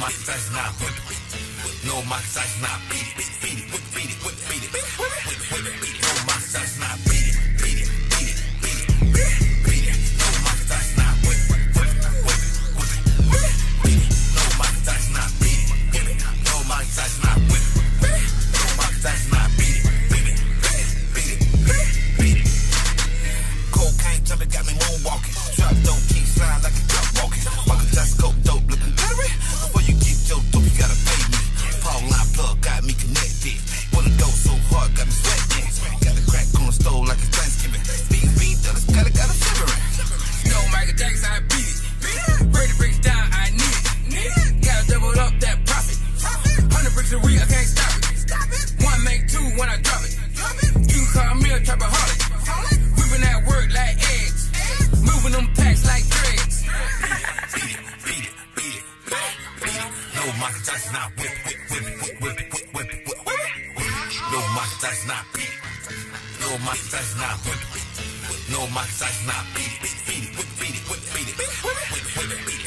my size now, whip it. No, my size now, beat it, beat it, beat it, beat it, whip it, beat it. No, my size now, beat it, beat it, beat it, beat it, beat it. No, my size now, whip it, whip it, whip it, beat it. No, my size now, beat it, beat it. No, my size now, whip it, beat it. No, my size now, beat it, beat it, beat it, beat it. Cocaine jumping got me moonwalking. Trap don't keep sliding like a duck walking. Walk a just go dope looking dirty. Before you get your dope, you gotta pay me. Paul line plug got me connected. Wanna go so hard, got me sweating. Got the crack on the stove like it's Thanksgiving. Beat dollars, gotta shiver it. No, Michael Jackson, I beat it. Brady breaks down, I need it. Gotta double up that profit. 100 bricks a week, I can't stop it. One make two when I drop it. You can call me a trapaholic. Whipping that work like eggs. Moving them packs like dreads. Beat it, beat it, beat it, beat it. No, Michael Jackson, I whip, whip, whip, whip, whip, whip, whip, whip. No, Michael Jackson, I beat it. No, Michael Jackson, I whip it. No, Michael Jackson, I beat it, beat it, beat it, beat it, beat it, whip, whip, whip, whip, whip.